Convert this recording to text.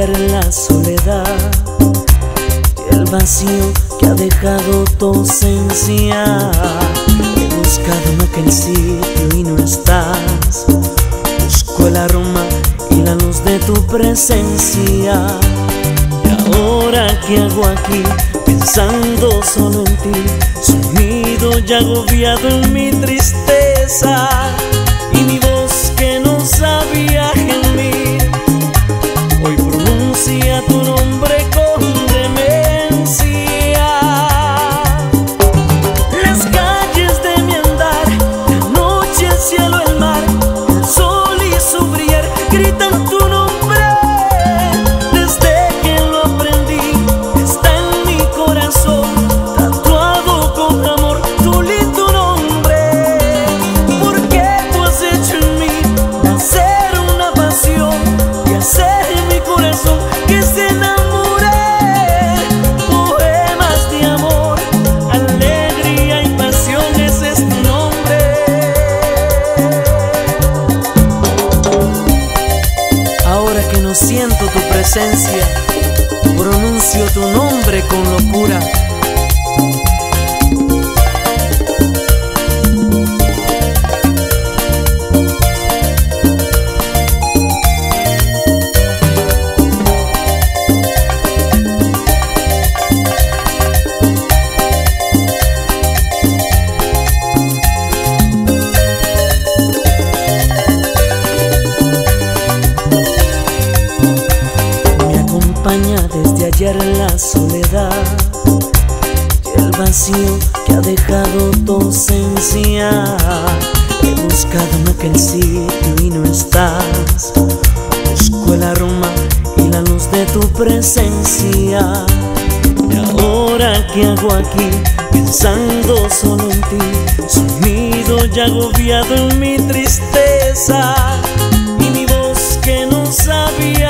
hallar la soledad y el vacío que ha dejado tu ausencia. He buscado en aquel sitio y no estás, busco el aroma y la luz de tu presencia. Y ahora ¿qué hago aquí? Pensando solo en ti, sumido y agobiado en mi tristeza, y mi voz que no sabía gemir hoy pronuncia tu nombre con demencia. Las calles de mi andar, la noche, el cielo, el mar, el sol y su brillar gritan tu nombre. Siento tu presencia, pronuncio tu nombre con locura. Desde ayer la soledad y el vacío que ha dejado tu ausencia. He buscado en aquel sitio y no estás, busco el aroma y la luz de tu presencia. Y ahora ¿qué hago aquí? Pensando solo en ti, sumido y agobiado en mi tristeza, y mi voz que no sabía